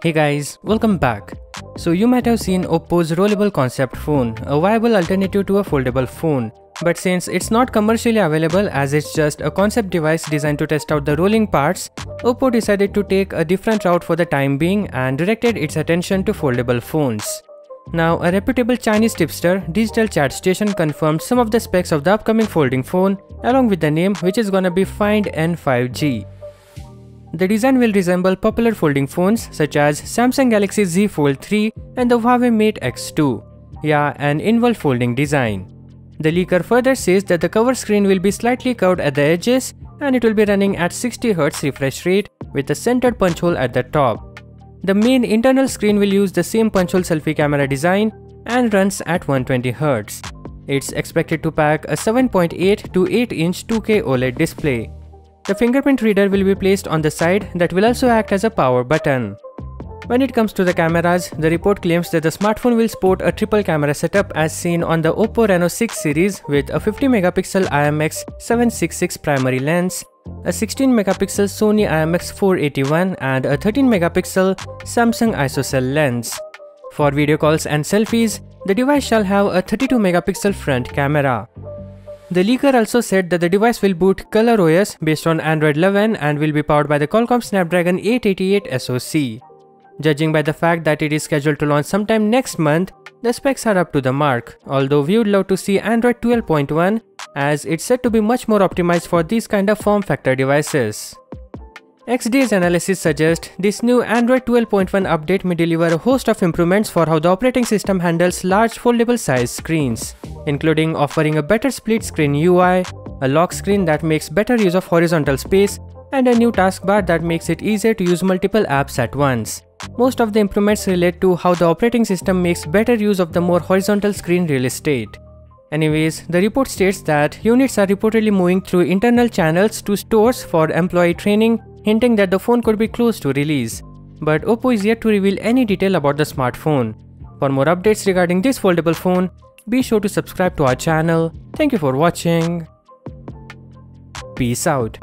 Hey guys, welcome back. So you might have seen Oppo's rollable concept phone, a viable alternative to a foldable phone. But since it's not commercially available as it's just a concept device designed to test out the rolling parts, Oppo decided to take a different route for the time being and directed its attention to foldable phones. Now, a reputable Chinese tipster, Digital Chat Station, confirmed some of the specs of the upcoming folding phone along with the name, which is gonna be Find N 5G. The design will resemble popular folding phones such as Samsung Galaxy Z Fold 3 and the Huawei Mate X2. Yeah, an involved folding design. The leaker further says that the cover screen will be slightly curved at the edges and it will be running at 60Hz refresh rate with a centered punch hole at the top. The main internal screen will use the same punch hole selfie camera design and runs at 120Hz. It's expected to pack a 7.8 to 8-inch 2K OLED display. The fingerprint reader will be placed on the side that will also act as a power button. When it comes to the cameras, the report claims that the smartphone will sport a triple camera setup as seen on the Oppo Reno 6 series with a 50MP IMX 766 primary lens, a 16MP Sony IMX 481 and a 13MP Samsung ISOCELL lens. For video calls and selfies, the device shall have a 32MP front camera. The leaker also said that the device will boot ColorOS based on Android 11 and will be powered by the Qualcomm Snapdragon 888 SoC. Judging by the fact that it is scheduled to launch sometime next month, the specs are up to the mark, although we would love to see Android 12.1 as it's said to be much more optimized for these kind of form factor devices. XDA's analysis suggests this new Android 12.1 update may deliver a host of improvements for how the operating system handles large foldable size screens, including offering a better split screen UI, a lock screen that makes better use of horizontal space, and a new taskbar that makes it easier to use multiple apps at once. Most of the improvements relate to how the operating system makes better use of the more horizontal screen real estate. Anyways, the report states that units are reportedly moving through internal channels to stores for employee training, hinting that the phone could be close to release. But Oppo is yet to reveal any detail about the smartphone. For more updates regarding this foldable phone, be sure to subscribe to our channel. Thank you for watching. Peace out.